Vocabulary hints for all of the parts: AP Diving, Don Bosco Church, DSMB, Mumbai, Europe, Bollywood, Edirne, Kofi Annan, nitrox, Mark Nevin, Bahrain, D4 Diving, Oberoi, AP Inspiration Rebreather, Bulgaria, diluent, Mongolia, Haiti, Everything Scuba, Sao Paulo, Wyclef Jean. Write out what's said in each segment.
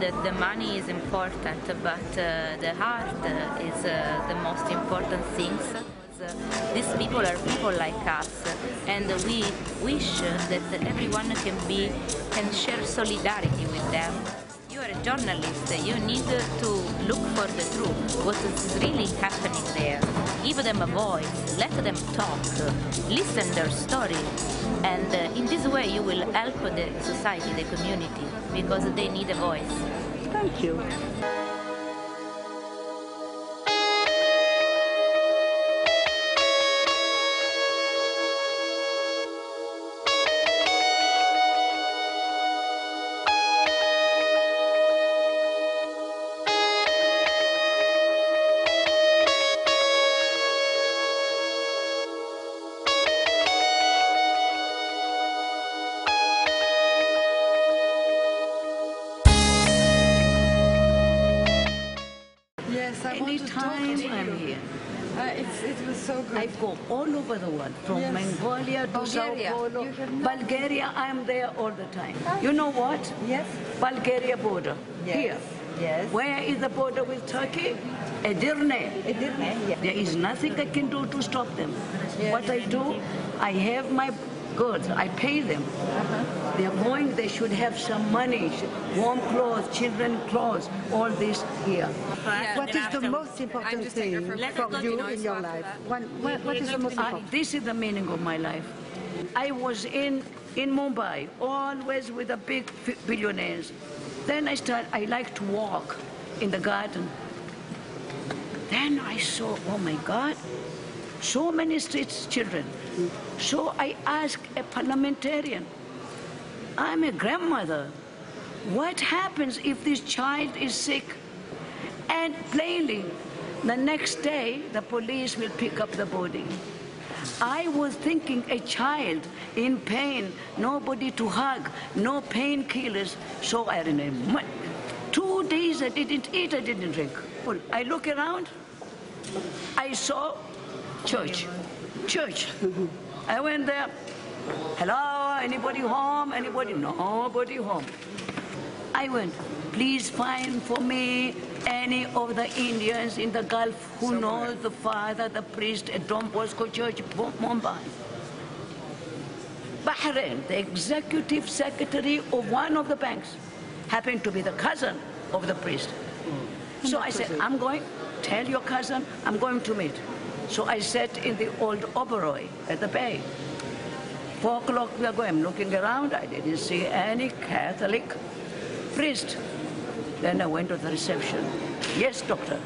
that the money is important, but the heart is the most important thing. These people are people like us, and we wish that everyone can share solidarity with them. You are a journalist, you need to look for the truth, what is really happening there. Give them a voice, let them talk, listen their story, and in this way you will help the society, the community, because they need a voice. Thank you. Anytime I'm here. It was so good. I go all over the world, from Mongolia to Sao Paulo. Bulgaria, I'm there all the time. Ah. You know what? Yes. Bulgaria border, here. Yes. Where is the border with Turkey? Edirne. Edirne, yes. There is nothing I can do to stop them. Yes. What I do, I have my goods, I pay them. They are going, they should have some money, warm clothes, children clothes, all this here. Yeah, what is the most important thing for you in your life? What is the most important? This is the meaning of my life. I was in Mumbai, always with the big billionaires. Then I like to walk in the garden. Then I saw, oh my God, so many street children. So I asked a parliamentarian, I'm a grandmother, what happens if this child is sick? And plainly, the next day, the police will pick up the body. I was thinking a child in pain, nobody to hug, no painkillers, so I remember. 2 days I didn't eat, I didn't drink. I look around, I saw church. I went there, hello, anybody home? Anybody? Nobody home. I went, please find for me any of the Indians in the Gulf who knows the father, the priest at Don Bosco Church, Mumbai. Bahrain, the executive secretary of one of the banks, happened to be the cousin of the priest. So I said, I'm going, tell your cousin, I'm going to meet. So I sat in the old Oberoi at the bay. 4 o'clock we are going, I'm looking around, I didn't see any Catholic priest. Then I went to the reception. Yes, doctor,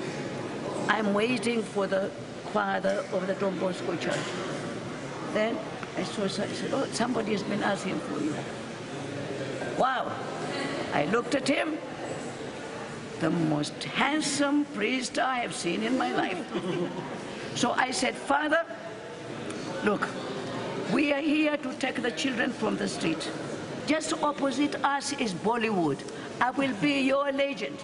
I'm waiting for the father of the Don Bosco Church. Then I said, oh, somebody has been asking for you. Wow, I looked at him. The most handsome priest I have seen in my life. So I said, Father, look, we are here to take the children from the street. Just opposite us is Bollywood. I will be your agent.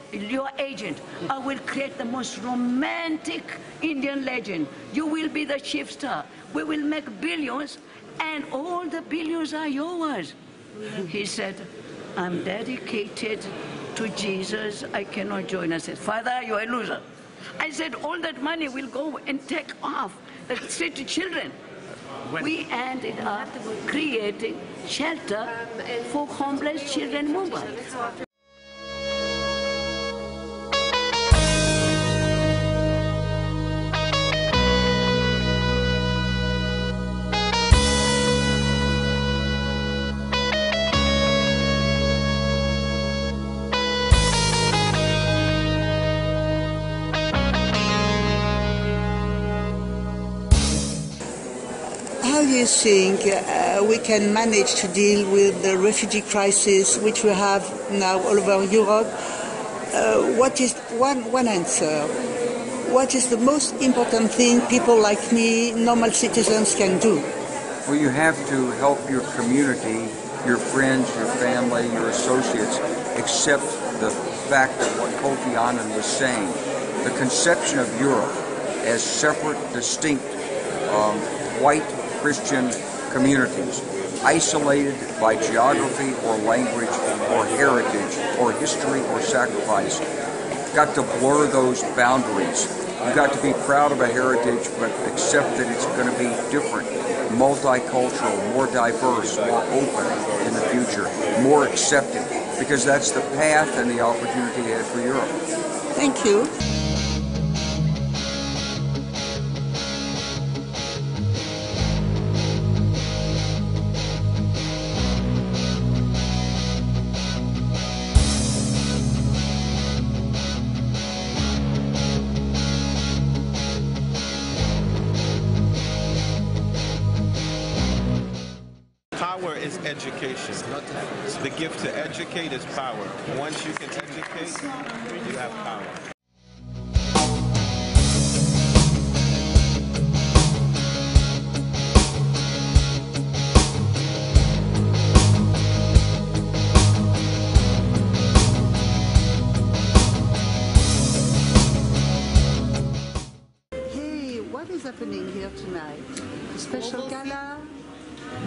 I will create the most romantic Indian legend. You will be the chief star. We will make billions, and all the billions are yours. He said, I'm dedicated to Jesus. I cannot join. I said, Father, you are a loser. I said, all that money will go and take off the street children. We ended up creating shelter for homeless children in Mumbai. Do you think we can manage to deal with the refugee crisis which we have now all over Europe? What is one answer? What is the most important thing people like me, normal citizens, can do? Well, you have to help your community, your friends, your family, your associates, accept the fact that what Kofi Annan was saying, the conception of Europe as separate, distinct, white Christian communities. isolated by geography or language or heritage or history or sacrifice. You've got to blur those boundaries. You've got to be proud of a heritage, but accept that it's going to be different, multicultural, more diverse, more open in the future, more accepting, because that's the path and the opportunity ahead for Europe. Thank you. Power is education. The gift to educate is power. Once you can educate, you have power. Hey, what is happening here tonight? A special gala?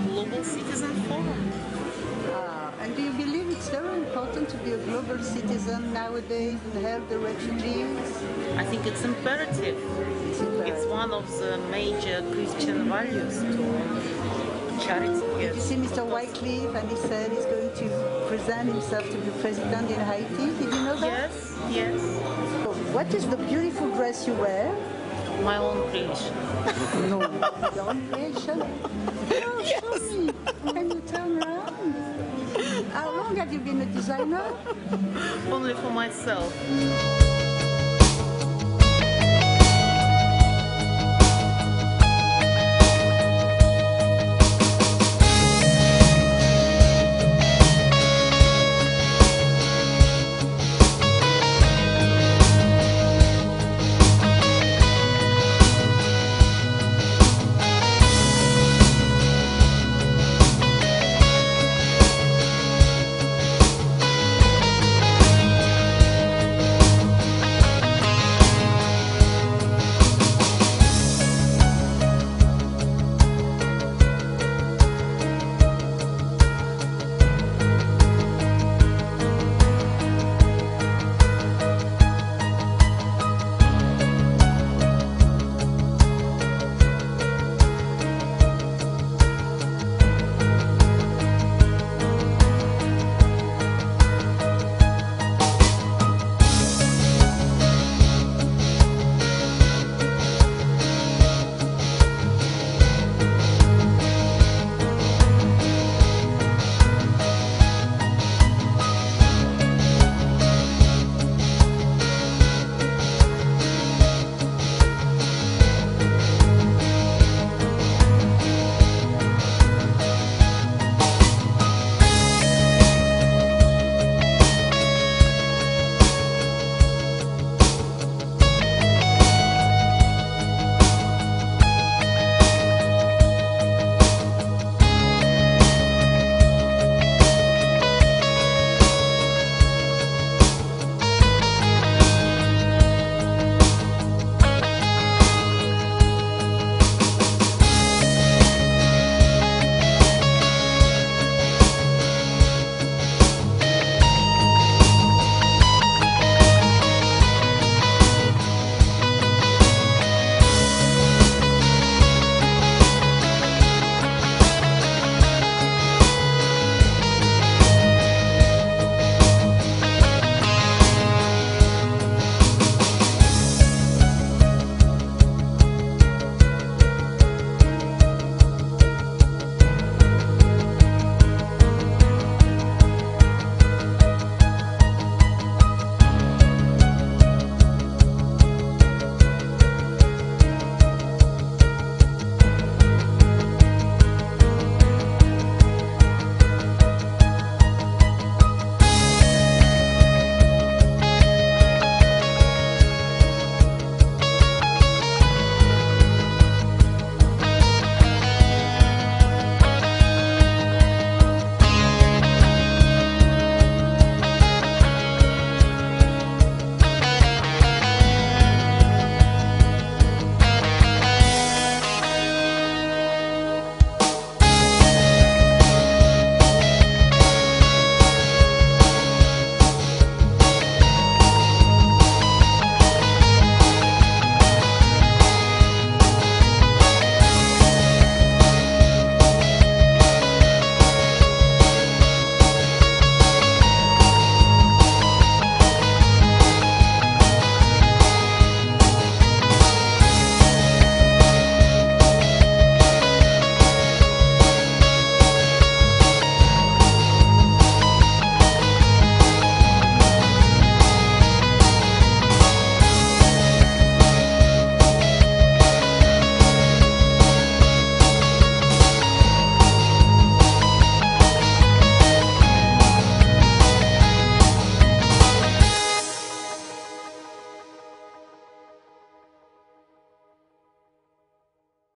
Global citizen forum. And do you believe it's very important to be a global citizen nowadays and help the refugees? I think it's imperative. It's one of the major Christian values to charity. Yes. You see Mr. Wyclef, and he said he's going to present himself to be president in Haiti. Did you know that? Yes, yes. So what is the beautiful dress you wear? My own creation. No, your own creation? Oh, yes. Show me. Can you turn around? How long have you been a designer? Only for myself.